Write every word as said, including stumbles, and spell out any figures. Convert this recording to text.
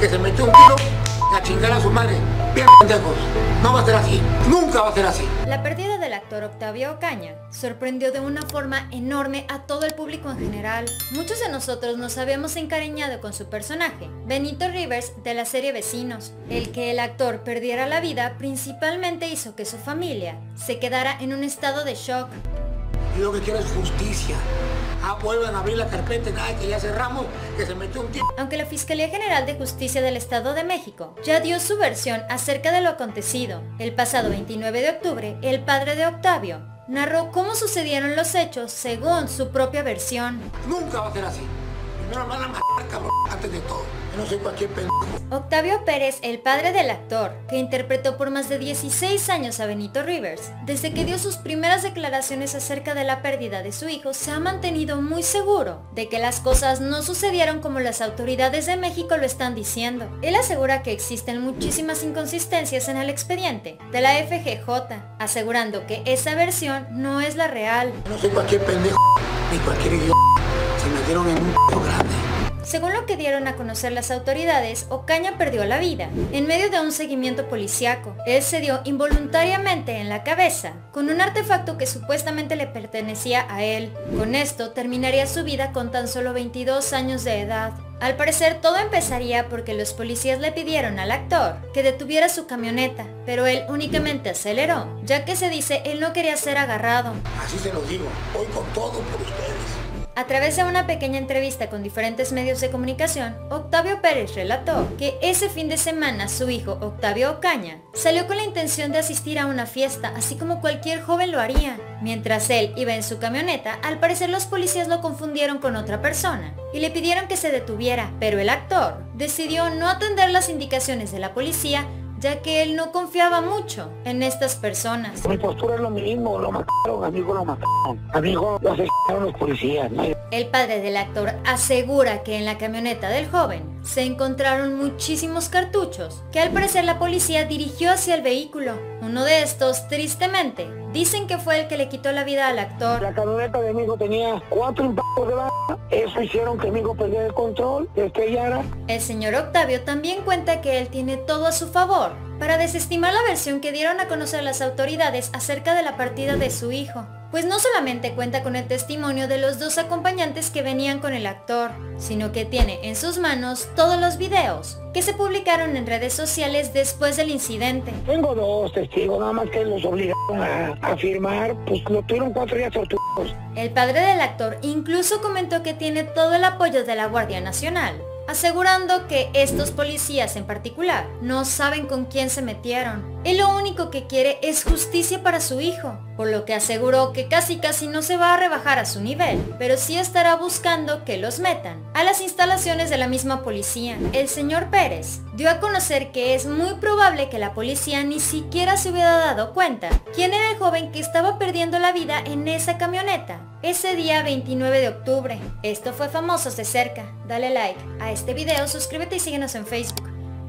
que se me echó un tiro a chingar a su madre. Bien pendejos, no va a ser así, nunca va a ser así. La pérdida del actor Octavio Ocaña sorprendió de una forma enorme a todo el público en general. Muchos de nosotros nos habíamos encariñado con su personaje, Benito Rivers, de la serie Vecinos. El que el actor perdiera la vida principalmente hizo que su familia se quedara en un estado de shock. Yo lo que quiero es justicia. Ah, vuelvan a abrir la carpeta, nada, que ya cerramos, que se metió un tío. Aunque la Fiscalía General de Justicia del Estado de México ya dio su versión acerca de lo acontecido, el pasado veintinueve de octubre, el padre de Octavio narró cómo sucedieron los hechos según su propia versión. Nunca va a ser así. Primero van a matar, cabrón, antes de todo. No soy cualquier pendejo. Octavio Pérez, el padre del actor, que interpretó por más de dieciséis años a Benito Rivers, desde que dio sus primeras declaraciones acerca de la pérdida de su hijo, se ha mantenido muy seguro de que las cosas no sucedieron como las autoridades de México lo están diciendo. Él asegura que existen muchísimas inconsistencias en el expediente de la F G J, asegurando que esa versión no es la real. No soy cualquier pendejo, ni cualquier idiota. Se metieron en un p*** grande. Según lo que dieron a conocer las autoridades, Ocaña perdió la vida en medio de un seguimiento policíaco. Él se dio involuntariamente en la cabeza con un artefacto que supuestamente le pertenecía a él. Con esto terminaría su vida con tan solo veintidós años de edad. Al parecer todo empezaría porque los policías le pidieron al actor que detuviera su camioneta, pero él únicamente aceleró, ya que se dice él no quería ser agarrado. Así se los digo, voy con todo por ustedes. A través de una pequeña entrevista con diferentes medios de comunicación, Octavio Pérez relató que ese fin de semana su hijo Octavio Ocaña salió con la intención de asistir a una fiesta, así como cualquier joven lo haría. Mientras él iba en su camioneta, al parecer los policías lo confundieron con otra persona y le pidieron que se detuviera, pero el actor decidió no atender las indicaciones de la policía, ya que él no confiaba mucho en estas personas. Mi postura es lo mismo, lo mataron, amigo, lo mataron, amigo, lo asesinaron los policías. El padre del actor asegura que en la camioneta del joven se encontraron muchísimos cartuchos que al parecer la policía dirigió hacia el vehículo. Uno de estos, tristemente, dicen que fue el que le quitó la vida al actor. La camioneta de mi hijo tenía cuatro impactos de bala. Eso hicieron que mi hijo perdiera el control, estrellara. El señor Octavio también cuenta que él tiene todo a su favor para desestimar la versión que dieron a conocer las autoridades acerca de la partida de su hijo, pues no solamente cuenta con el testimonio de los dos acompañantes que venían con el actor, sino que tiene en sus manos todos los videos que se publicaron en redes sociales después del incidente. Tengo dos testigos, nada más que los obligaron a, a firmar, pues lo tuvieron cuatro días torturados. El padre del actor incluso comentó que tiene todo el apoyo de la Guardia Nacional, asegurando que estos policías en particular no saben con quién se metieron. Él lo único que quiere es justicia para su hijo, por lo que aseguró que casi casi no se va a rebajar a su nivel, pero sí estará buscando que los metan a las instalaciones de la misma policía. El señor Pérez dio a conocer que es muy probable que la policía ni siquiera se hubiera dado cuenta quién era el joven que estaba perdiendo la vida en esa camioneta ese día veintinueve de octubre. Esto fue Famosos de Cerca. Dale like a este video, suscríbete y síguenos en Facebook.